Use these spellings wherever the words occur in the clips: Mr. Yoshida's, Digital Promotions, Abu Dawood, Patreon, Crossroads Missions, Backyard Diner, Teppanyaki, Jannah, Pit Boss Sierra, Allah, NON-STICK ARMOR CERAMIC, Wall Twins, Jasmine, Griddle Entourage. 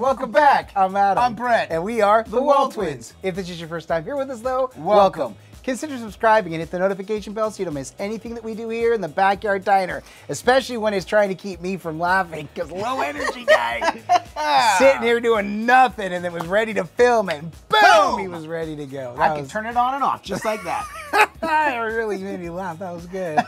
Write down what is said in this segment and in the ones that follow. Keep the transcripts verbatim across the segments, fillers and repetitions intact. Welcome back. I'm Adam. I'm Brett. And we are the, the Wall Twins. Twins. If this is your first time here with us, though, welcome. welcome. Consider subscribing and hit the notification bell so you don't miss anything that we do here in the Backyard Diner, especially when it's trying to keep me from laughing because low energy guy sitting here doing nothing and then was ready to film and boom, boom! He was ready to go. That I was... can turn it on and off just like that. It really made me laugh. That was good.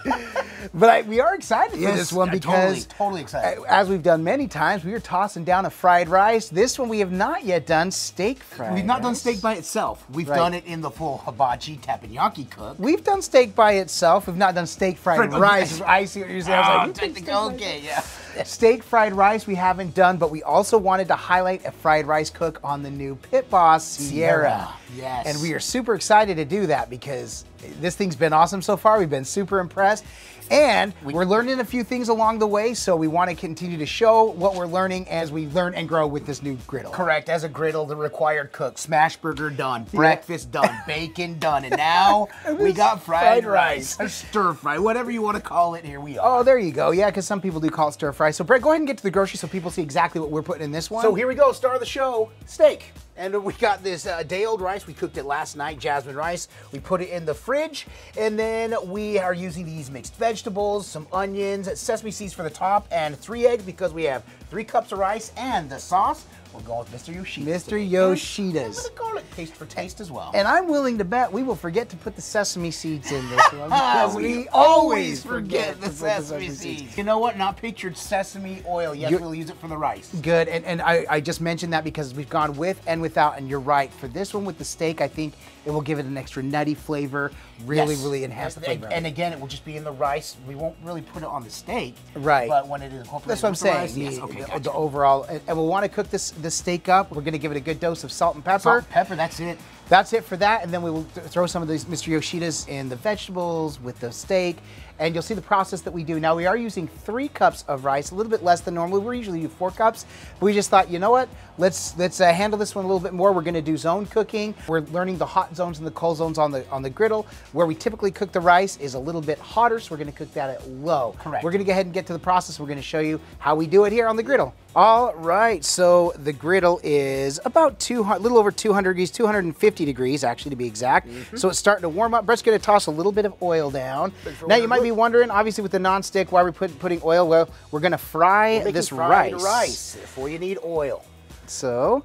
But I, we are excited yes, for this one because totally, totally excited. As we've done many times, we are tossing down a fried rice. This one we have not yet done steak fried. We've not rice. done steak by itself. We've right. done it in the full hibachi tap. Teppanyaki cook. We've done steak by itself. We've not done steak fried Fred, rice. I see what you're saying. Oh, I was like, you technical, okay, yeah. Steak fried rice we haven't done, but we also wanted to highlight a fried rice cook on the new Pit Boss Sierra. Sierra. Yes. And we are super excited to do that because this thing's been awesome so far. We've been super impressed. And we, we're learning a few things along the way, so we want to continue to show what we're learning as we learn and grow with this new griddle. Correct. As a griddle, the required cook. Smash burger done. Breakfast yeah. done. Bacon done. And now we got fried, fried rice. rice. Stir fry. Whatever you want to call it, here we are. Oh, there you go. Yeah, because some people do call it stir fry. So, Brett, go ahead and get to the grocery so people see exactly what we're putting in this one. So here we go. Star of the show, steak. And we got this uh, day-old rice. We cooked it last night, jasmine rice. We put it in the fridge, and then we are using these mixed vegetables, some onions, sesame seeds for the top, and three eggs because we have three cups of rice and the sauce. We're going with Mister Yoshida's. Mister Yoshida's. I'm gonna call it taste for taste as well. And I'm willing to bet we will forget to put the sesame seeds in this one because we, we always forget, forget the, sesame the sesame seeds. You know what? Not pictured sesame oil. Yes, you're, we'll use it for the rice. Good, and, and I, I just mentioned that because we've gone with and without, and you're right. For this one with the steak, I think it will give it an extra nutty flavor, really, yes. really enhance and, the flavor. And again, it will just be in the rice. We won't really put it on the steak. Right. But when it is incorporated That's what I'm saying. Rice, yes, okay, the, gotcha. the overall, and, and we'll want to cook this the steak up. We're gonna give it a good dose of salt and pepper. Salt and pepper, that's it. That's it for that, and then we will th throw some of these Mister Yoshida's in the vegetables with the steak, and you'll see the process that we do. Now, we are using three cups of rice, a little bit less than normally. We usually do four cups, but we just thought, you know what? Let's let's uh, handle this one a little bit more. We're gonna do zone cooking. We're learning the hot zones and the cold zones on the on the griddle. Where we typically cook the rice is a little bit hotter, so we're gonna cook that at low. Correct. We're gonna go ahead and get to the process. We're gonna show you how we do it here on the griddle. All right, so the griddle is about two hundred, a little over two hundred degrees, two hundred fifty degrees actually to be exact. Mm-hmm. So it's starting to warm up. Brett's gonna toss a little bit of oil down. Now you might be wondering, obviously with the non-stick, why we're put, putting oil. Well, we're gonna fry we're this fried rice. rice. Before you need oil. So,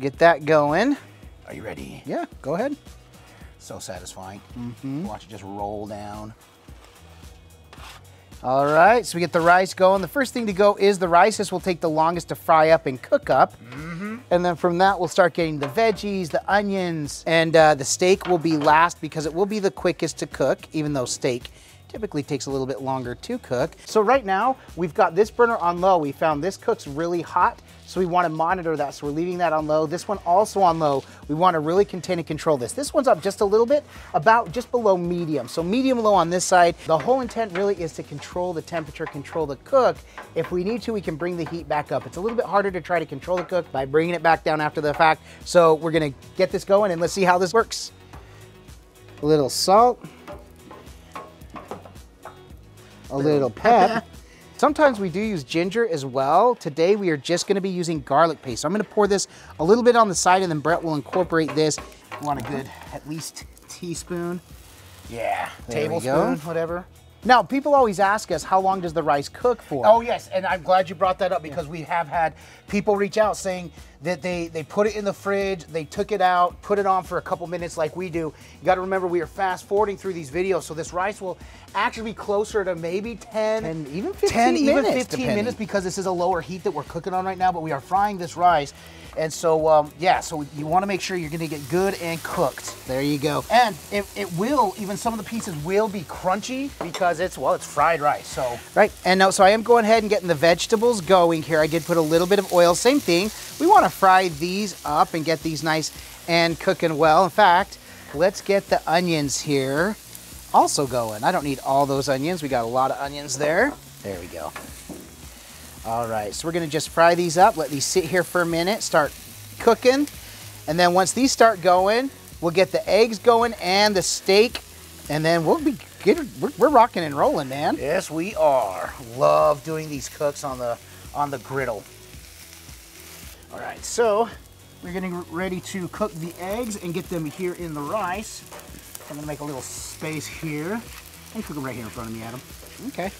get that going. Are you ready? Yeah, go ahead. So satisfying. Mm-hmm. Watch it just roll down. All right, so we get the rice going. The first thing to go is the rice. This will take the longest to fry up and cook up. Mm-hmm. And then from that, we'll start getting the veggies, the onions, and uh, the steak will be last because it will be the quickest to cook, even though steak typically takes a little bit longer to cook. So right now, we've got this burner on low. We found this cooks really hot, so we wanna monitor that, so we're leaving that on low. This one also on low. We wanna really contain and control this. This one's up just a little bit, about just below medium. So medium low on this side. The whole intent really is to control the temperature, control the cook. If we need to, we can bring the heat back up. It's a little bit harder to try to control the cook by bringing it back down after the fact. So we're gonna get this going and let's see how this works. A little salt, a little pep. Sometimes we do use ginger as well. Today we are just gonna be using garlic paste. So I'm gonna pour this a little bit on the side and then Brett will incorporate this. You want a good, at least teaspoon. Yeah, there tablespoon, whatever. Now, people always ask us, how long does the rice cook for? Oh yes, and I'm glad you brought that up because yeah. we have had people reach out saying that they, they put it in the fridge, they took it out, put it on for a couple minutes like we do. You gotta remember we are fast forwarding through these videos, so this rice will actually be closer to maybe ten, ten even fifteen, ten, minutes, even fifteen minutes because this is a lower heat that we're cooking on right now, but we are frying this rice. And so, um, yeah, so you wanna make sure you're gonna get good and cooked. There you go. And it, it will, even some of the pieces will be crunchy because it's, well, it's fried rice, so. Right, and now, so I am going ahead and getting the vegetables going here. I did put a little bit of oil, same thing. We wanna fry these up and get these nice and cooking well. In fact, let's get the onions here also going. I don't need all those onions. We got a lot of onions there. There we go. All right, so we're gonna just fry these up, let these sit here for a minute, start cooking, and then once these start going, we'll get the eggs going and the steak, and then we'll be good. We're, we're rocking and rolling, man. Yes, we are. Love doing these cooks on the on the griddle. All right, so we're getting ready to cook the eggs and get them here in the rice. I'm gonna make a little space here and cook them right here in front of me, Adam. Okay.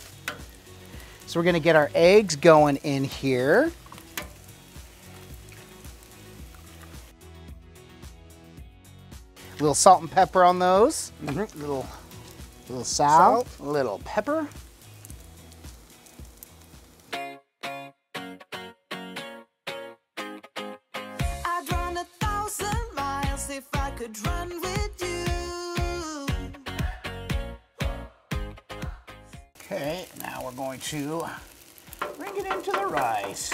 So we're gonna get our eggs going in here. A little salt and pepper on those. Mm-hmm. Little, little sal, salt, a little pepper. I'd run a thousand miles if I could run with you. Okay, now we're going to bring it into the rice.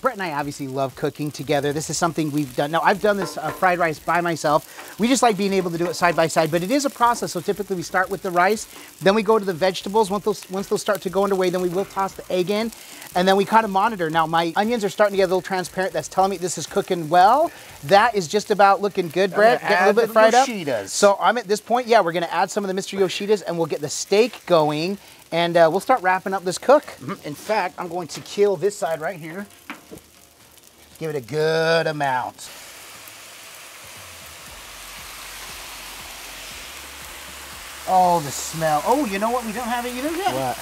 Brett and I obviously love cooking together. This is something we've done. Now, I've done this uh, fried rice by myself. We just like being able to do it side by side, but it is a process. So typically we start with the rice, then we go to the vegetables. Once those, once those start to go underway, then we will toss the egg in, and then we kind of monitor. Now, my onions are starting to get a little transparent. That's telling me this is cooking well. That is just about looking good, Brett. Get a little bit fried up. So I'm at this point, yeah, we're gonna add some of the Mister Yoshida's and we'll get the steak going, and uh, we'll start wrapping up this cook. Mm-hmm. In fact, I'm going to kill this side right here. Give it a good amount. Oh, the smell. Oh, you know what we don't have it either yet? What?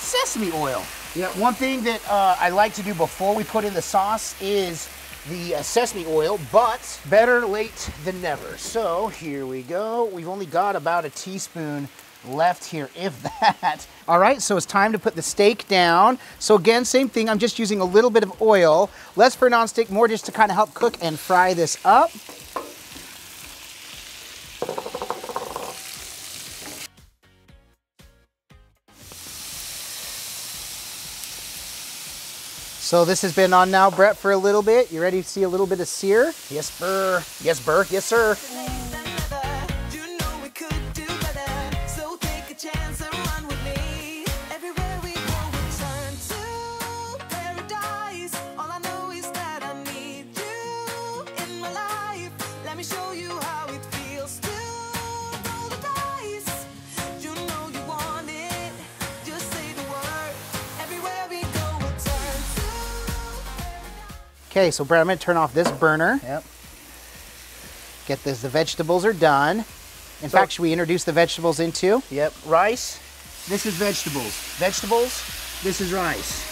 Sesame oil. Yeah. One thing that uh, I like to do before we put in the sauce is the uh, sesame oil, but better late than never. So here we go. We've only got about a teaspoon left here, if that. All right, so it's time to put the steak down. So again, same thing, I'm just using a little bit of oil, less for nonstick, more just to kind of help cook and fry this up. So this has been on now, Brett, for a little bit. You ready to see a little bit of sear? Yes, burr. Yes, burr. Yes, sir. Okay, so Brett, I'm gonna turn off this burner. Yep. Get this, the vegetables are done. In so, fact, should we introduce the vegetables into? Yep, rice, this is vegetables. Vegetables, this is rice.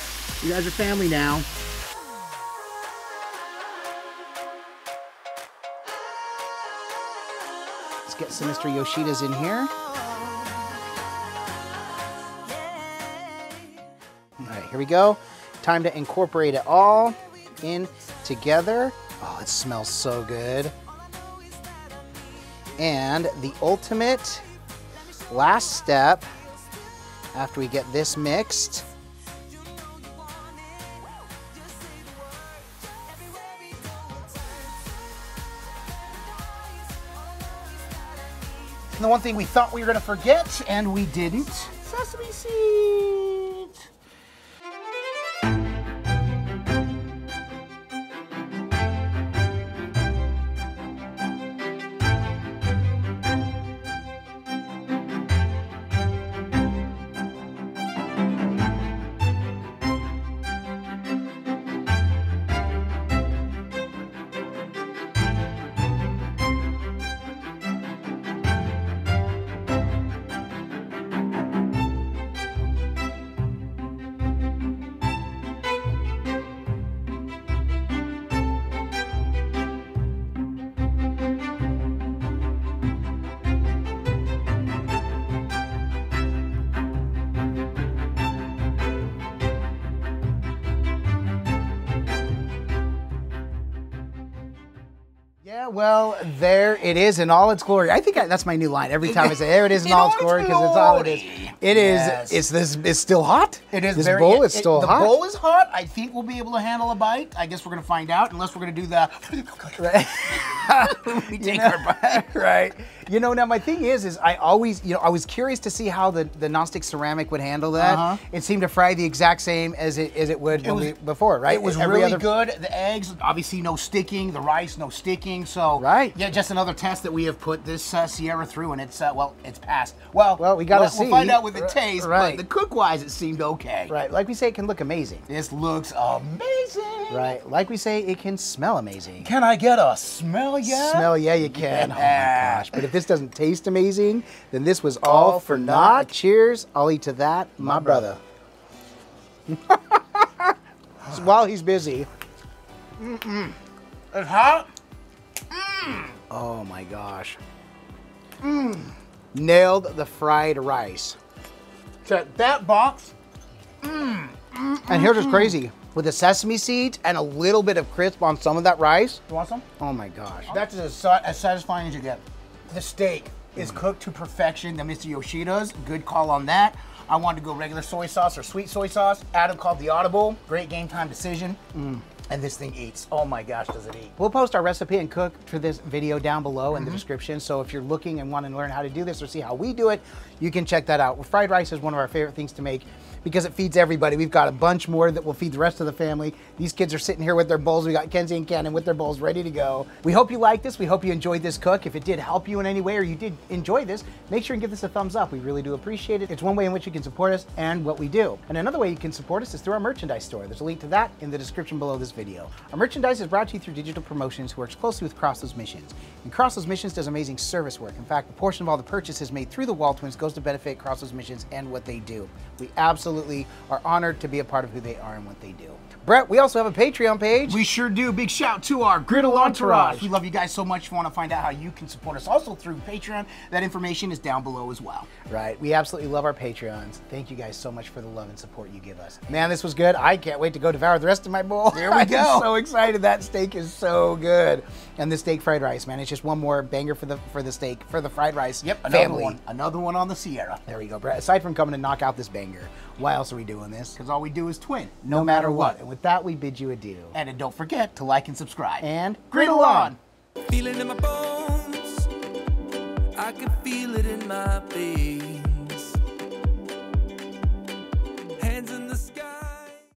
You guys are family now. Let's get some Mister Yoshida's in here. All right, here we go. Time to incorporate it all in together. Oh, it smells so good. And the ultimate last step after we get this mixed and the one thing we thought we were gonna forget and we didn't, sesame seeds. Yeah, well, there it is in all its glory. I think I, that's my new line every time I say, there it is in, in all its glory, because it's all it is. It yes. is, it's, this, it's still hot. It is this very, bowl is it, still it, hot. The bowl is hot. I think we'll be able to handle a bite. I guess we're gonna find out, unless we're gonna do the, we take you know, our bite. Right. You know, now my thing is, is I always, you know, I was curious to see how the, the nonstick ceramic would handle that. Uh-huh. It seemed to fry the exact same as it, as it would it was, before, right? It was Every really other... good. The eggs, obviously no sticking. The rice, no sticking. So, right. yeah, just another test that we have put this uh, Sierra through, and it's, uh, well, it's passed. Well, well we gotta we'll, see. We'll find out with the taste, right. but the cook-wise, it seemed okay. Right, like we say, it can look amazing. This looks amazing. Right, like we say, it can smell amazing. Can I get a smell yeah? Smell yeah, you can. Yeah. Oh my gosh, but if this doesn't taste amazing, then this was all, all for naught. Cheers, I'll eat to that, my, my brother. brother. So while he's busy. Mm-mm. It's hot. Mm. Oh my gosh. Mm. Nailed the fried rice. Check that box. Mm. Mm-mm. And here's what's crazy. With the sesame seeds and a little bit of crisp on some of that rice. You want some? Oh my gosh. That's as, as satisfying as you get. The steak is mm. cooked to perfection. The Mister Yoshida's, good call on that. I wanted to go regular soy sauce or sweet soy sauce. Adam called the audible. Great game time decision. Mm. And this thing eats. Oh my gosh, does it eat. We'll post our recipe and cook for this video down below in mm-hmm. the description. So if you're looking and want to learn how to do this or see how we do it, you can check that out. Well, fried rice is one of our favorite things to make because it feeds everybody. We've got a bunch more that will feed the rest of the family. These kids are sitting here with their bowls. We got Kenzie and Cannon with their bowls ready to go. We hope you liked this. We hope you enjoyed this cook. If it did help you in any way or you did enjoy this, make sure and give this a thumbs up. We really do appreciate it. It's one way in which you can support us and what we do. And another way you can support us is through our merchandise store. There's a link to that in the description below this video. Our merchandise is brought to you through Digital Promotions, who works closely with Crossroads Missions. And Crossroads Missions does amazing service work. In fact, a portion of all the purchases made through the Wall Twins goes to benefit Crossroads Missions and what they do. We absolutely Absolutely are honored to be a part of who they are and what they do. Brett, we also have a Patreon page. We sure do. Big shout to our Griddle Entourage. We love you guys so much. If you want to find out how you can support us also through Patreon, that information is down below as well. Right. We absolutely love our Patreons. Thank you guys so much for the love and support you give us. Man, this was good. I can't wait to go devour the rest of my bowl. There we go. I'm so excited. That steak is so good. And the steak fried rice, man. It's just one more banger for the for the steak, for the fried rice. Yep, another family. one. Another one on the Sierra. There we go, Brett. Aside from coming to knock out this banger, why else are we doing this? Because all we do is twin, no, no matter, matter what. what. And with that, we bid you adieu. And don't forget to like and subscribe. And griddle on! Feeling in my bones, I can feel it in my face.